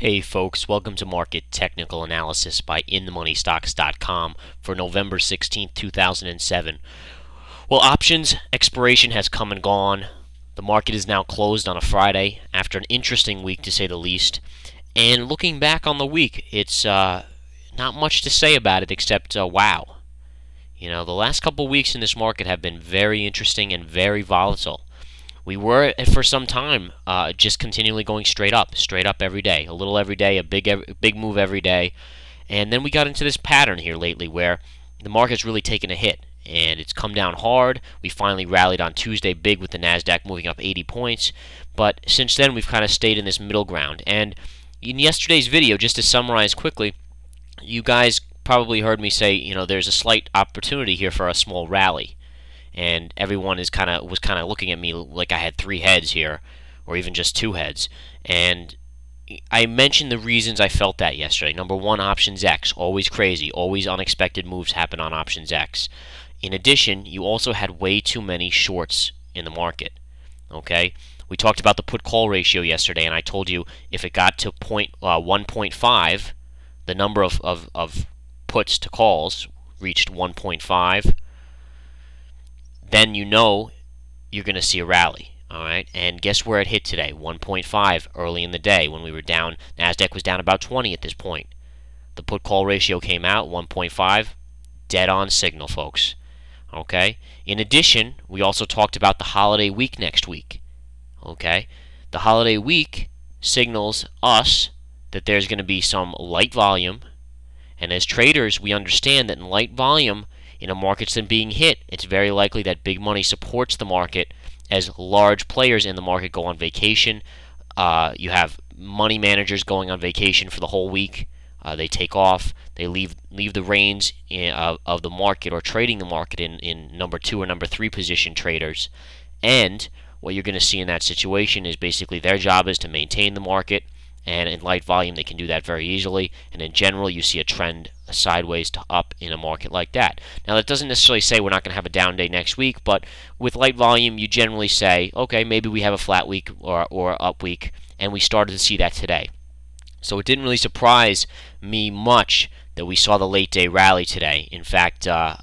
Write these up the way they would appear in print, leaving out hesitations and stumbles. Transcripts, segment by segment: Hey folks, welcome to Market Technical Analysis by InTheMoneyStocks.com for November 16, 2007. Well, options expiration has come and gone. The market is now closed on a Friday after an interesting week to say the least. And looking back on the week, it's not much to say about it except wow. You know, the last couple weeks in this market have been very interesting and very volatile. We were, for some time, just continually going straight up every day. A little every day, a big move every day. And then we got into this pattern here lately where the market's really taken a hit. And it's come down hard. We finally rallied on Tuesday big with the NASDAQ moving up 80 points. But since then, we've kind of stayed in this middle ground. And in yesterday's video, just to summarize quickly, you guys probably heard me say, you know, there's a slight opportunity here for a small rally. And everyone is was kind of looking at me like I had three heads here, or even just two heads. And I mentioned the reasons I felt that yesterday. Number one, options X, always crazy, always unexpected moves happen on options X. In addition, you also had way too many shorts in the market. Okay, we talked about the put-call ratio yesterday, and I told you if it got to 1.5, the number of puts to calls reached 1.5. then you know you're going to see a rally, all right? And guess where it hit today? 1.5 early in the day when we were down. NASDAQ was down about 20 at this point. The put-call ratio came out, 1.5, dead-on signal, folks, okay? In addition, we also talked about the holiday week next week, okay? The holiday week signals us that there's going to be some light volume, and as traders, we understand that in light volume, in a market's than being hit, it's very likely that big money supports the market as large players in the market go on vacation. You have money managers going on vacation for the whole week. They take off. They leave the reins of the market or trading the market in number two or number three position traders. And what you're going to see in that situation is basically their job is to maintain the market. And in light volume, they can do that very easily. And in general, you see a trend sideways to up in a market like that. Now, that doesn't necessarily say we're not going to have a down day next week, but with light volume, you generally say, okay, maybe we have a flat week or up week, and we started to see that today. So it didn't really surprise me much that we saw the late day rally today. In fact, I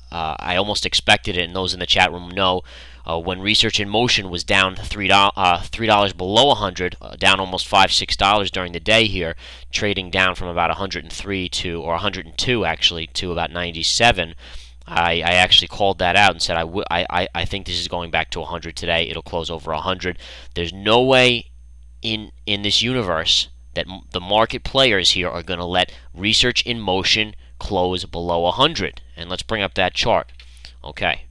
almost expected it, and those in the chat room know. When Research in Motion was down $3 below 100, down almost $5-6 during the day here, trading down from about 103 to, or 102 actually, to about 97. I actually called that out and said I think this is going back to 100 today. It'll close over 100. There's no way in this universe that the market players here are going to let Research in Motion close below 100. And let's bring up that chart. Okay.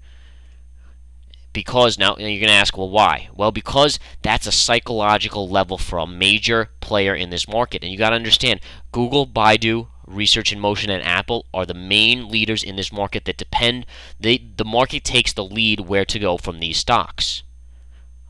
Because now you're going to ask, well, why? Well, because that's a psychological level for a major player in this market. And you got to understand, Google, Baidu, Research in Motion, and Apple are the main leaders in this market that depend. The market takes the lead where to go from these stocks.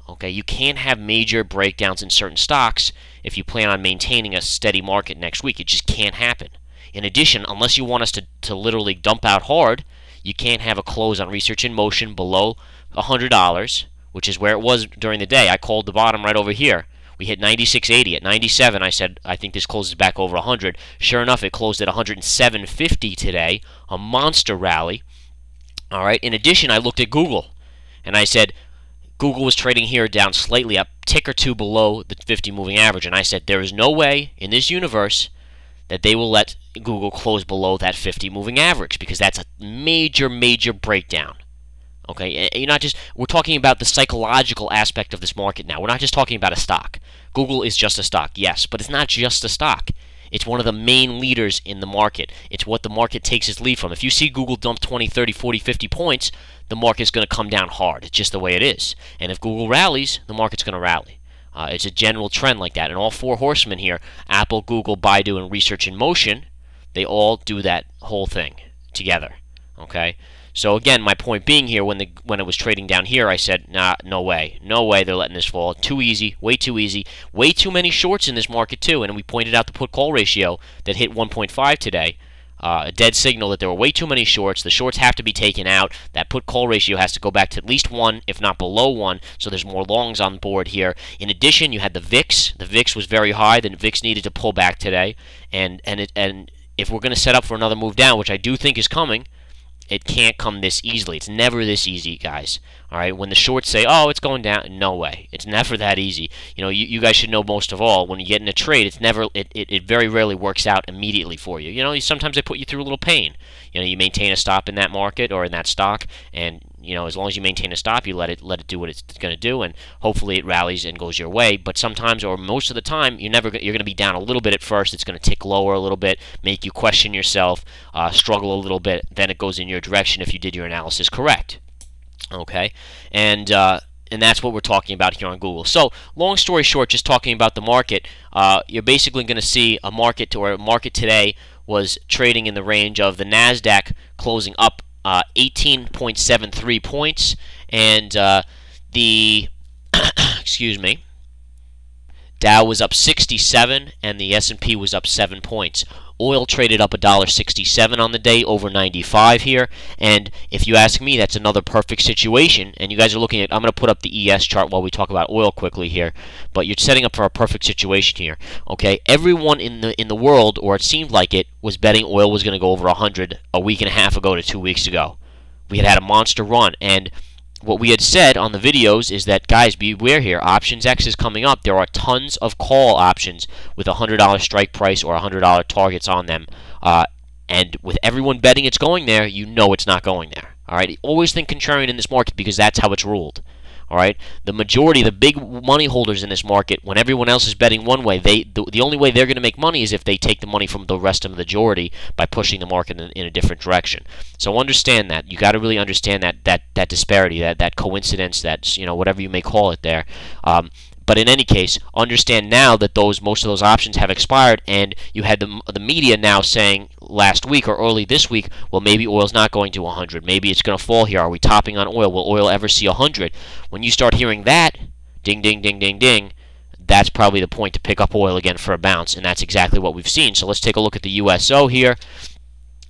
Okay, you can't have major breakdowns in certain stocks if you plan on maintaining a steady market next week. It just can't happen. In addition, unless you want us to literally dump out hard, you can't have a close on Research in Motion below $100, which is where it was during the day. I called the bottom right over here. We hit 96.80. At 97, I said, I think this closes back over 100. Sure enough, it closed at 107.50 today, a monster rally. All right. In addition, I looked at Google, and I said, Google was trading here down slightly, a tick or two below the 50 moving average. And I said, there is no way in this universe that they will let Google close below that 50 moving average because that's a major, major breakdown. Okay, you're not just, we're talking about the psychological aspect of this market now. We're not just talking about a stock. Google is just a stock, yes, but it's not just a stock. It's one of the main leaders in the market. It's what the market takes its lead from. If you see Google dump 20, 30, 40, 50 points, the market's going to come down hard. It's just the way it is. And if Google rallies, the market's going to rally. It's a general trend like that. And all four horsemen here, Apple, Google, Baidu, and Research in Motion, they all do that whole thing together. Okay? So again, my point being here, when it was trading down here, I said, nah, no way. No way they're letting this fall. Too easy. Way too easy. Way too many shorts in this market, too. And we pointed out the put-call ratio that hit 1.5 today. a dead signal that there were way too many shorts. The shorts have to be taken out. That put-call ratio has to go back to at least 1, if not below 1, so there's more longs on board here. In addition, you had the VIX. The VIX was very high. The VIX needed to pull back today. And if we're going to set up for another move down, which I do think is coming, it can't come this easily. It's never this easy, guys. All right, when the shorts say, oh, it's going down, no way. It's never that easy. You know, you guys should know most of all, when you get in a trade, it's never, it very rarely works out immediately for you. You know, sometimes they put you through a little pain. You know, you maintain a stop in that market or in that stock, and, you know, as long as you maintain a stop, you let it do what it's going to do, and hopefully it rallies and goes your way. But sometimes, or most of the time, you're going to be down a little bit at first. It's going to tick lower a little bit, make you question yourself, struggle a little bit. Then it goes in your direction if you did your analysis correct. Okay, and that's what we're talking about here on Google. So, long story short, just talking about the market, you're basically going to see a market today was trading in the range of the NASDAQ closing up 18.73 points, and the excuse me, Dow was up 67, and the S&P was up 7 points. Oil traded up $1.67 on the day, over 95 here, and if you ask me, that's another perfect situation. And you guys are looking at, I'm going to put up the ES chart while we talk about oil quickly here, but you're setting up for a perfect situation here. Okay, everyone in the world, or it seemed like it, was betting oil was going to go over 100 a week and a half ago to 2 weeks ago. We had had a monster run, and what we had said on the videos is that, guys, beware here. Options X is coming up. There are tons of call options with a $100 strike price or $100 targets on them. And with everyone betting it's going there, you know it's not going there. All right? Always think contrarian in this market because that's how it's ruled. All right? The majority, the big money holders in this market, when everyone else is betting one way, the only way they're going to make money is if they take the money from the rest of the majority by pushing the market in a different direction. So understand that. You got to really understand that disparity, that coincidence, that, you know, whatever you may call it there. But in any case, understand now that most of those options have expired, and you had the media now saying last week or early this week, well, maybe oil's not going to 100. Maybe it's going to fall here. Are we topping on oil? Will oil ever see 100? When you start hearing that, ding, ding, ding, ding, ding, that's probably the point to pick up oil again for a bounce, and that's exactly what we've seen. So let's take a look at the USO here,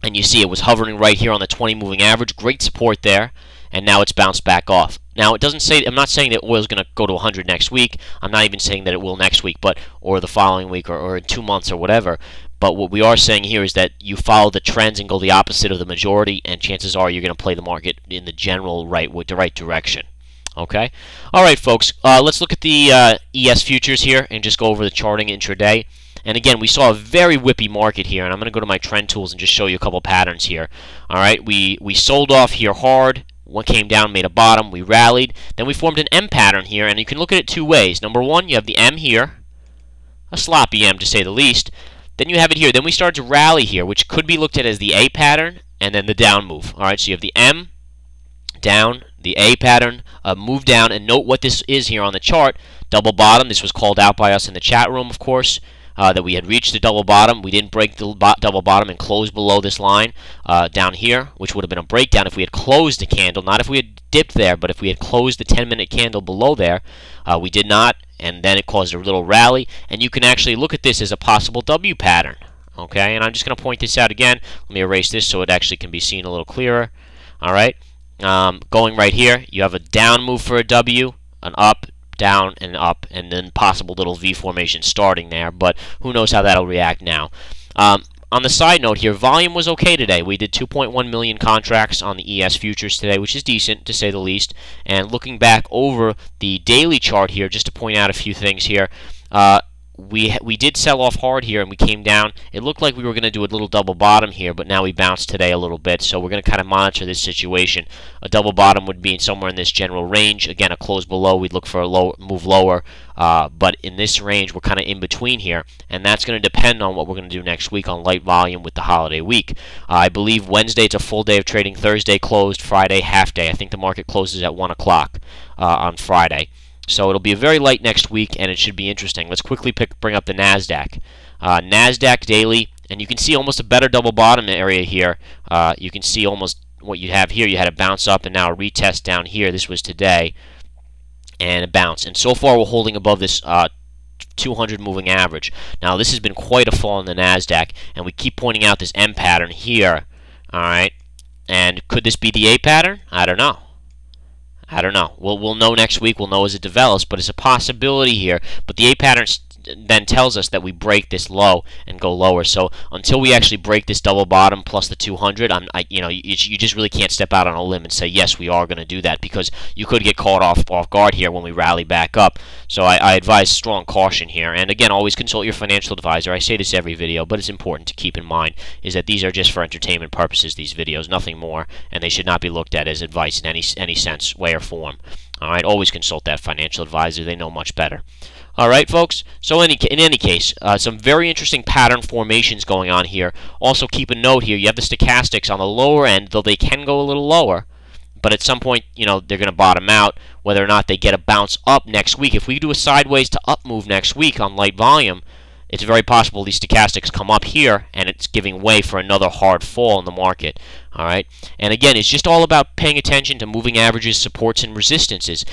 and you see it was hovering right here on the 20 moving average. Great support there, and now it's bounced back off. Now, it doesn't say, I'm not saying that oil is going to go to 100 next week. I'm not even saying that it will next week, but or the following week, or in 2 months or whatever. But what we are saying here is that you follow the trends and go the opposite of the majority, and chances are you're going to play the market in the general right direction. Okay? All right, folks, let's look at the ES futures here and just go over the charting intraday. And again, we saw a very whippy market here, and I'm going to go to my trend tools and just show you a couple patterns here. All right, we sold off here hard. One came down, made a bottom, we rallied. Then we formed an M pattern here, and you can look at it two ways. Number one, you have the M here, a sloppy M to say the least. Then you have it here. Then we started to rally here, which could be looked at as the A pattern and then the down move. All right, so you have the M, down, the A pattern, a move down, and note what this is here on the chart, double bottom. This was called out by us in the chat room, of course. That we had reached the double bottom. We didn't break the double bottom and close below this line down here, which would have been a breakdown if we had closed the candle, not if we had dipped there, but if we had closed the 10-minute candle below there. We did not, and then it caused a little rally, and you can actually look at this as a possible W pattern, okay? And I'm just going to point this out again. Let me erase this so it actually can be seen a little clearer, all right? Going right here, you have a down move for a W, an up, down and up, and then possible little V formation starting there, but who knows how that'll react now. On the side note here, volume was okay today. We did 2.1 million contracts on the ES futures today, which is decent to say the least. And looking back over the daily chart here, just to point out a few things here, we did sell off hard here, and we came down. It looked like we were going to do a little double bottom here, but now we bounced today a little bit, so we're going to kind of monitor this situation. A double bottom would be somewhere in this general range. Again, a close below, we'd look for a low, move lower, but in this range, we're kind of in between here, and that's going to depend on what we're going to do next week on light volume with the holiday week. I believe Wednesday it's a full day of trading, Thursday closed, Friday half day. I think the market closes at 1 o'clock on Friday. So it'll be a very light next week, and it should be interesting. Let's quickly bring up the NASDAQ. NASDAQ daily, and you can see almost a better double bottom area here. You can see almost what you have here. You had a bounce up and now a retest down here. This was today, and a bounce. And so far we're holding above this 200 moving average. Now this has been quite a fall in the NASDAQ, and we keep pointing out this M pattern here, alright, and could this be the A pattern? I don't know. I don't know. We'll know next week. We'll know as it develops, but it's a possibility here. But the A pattern then tells us that we break this low and go lower. So until we actually break this double bottom plus the 200, you just really can't step out on a limb and say yes, we are going to do that, because you could get caught off guard here when we rally back up. So I advise strong caution here. And again, always consult your financial advisor. I say this every video, but it's important to keep in mind is that these are just for entertainment purposes. These videos, nothing more, and they should not be looked at as advice in any sense, way or form. All right, always consult that financial advisor. They know much better. All right, folks. So in any case, some very interesting pattern formations going on here. Also, keep a note here. You have the stochastics on the lower end, though they can go a little lower. But at some point, you know, they're going to bottom out. Whether or not they get a bounce up next week, if we do a sideways to up move next week on light volume, it's very possible these stochastics come up here, and it's giving way for another hard fall in the market. All right. And again, it's just all about paying attention to moving averages, supports, and resistances.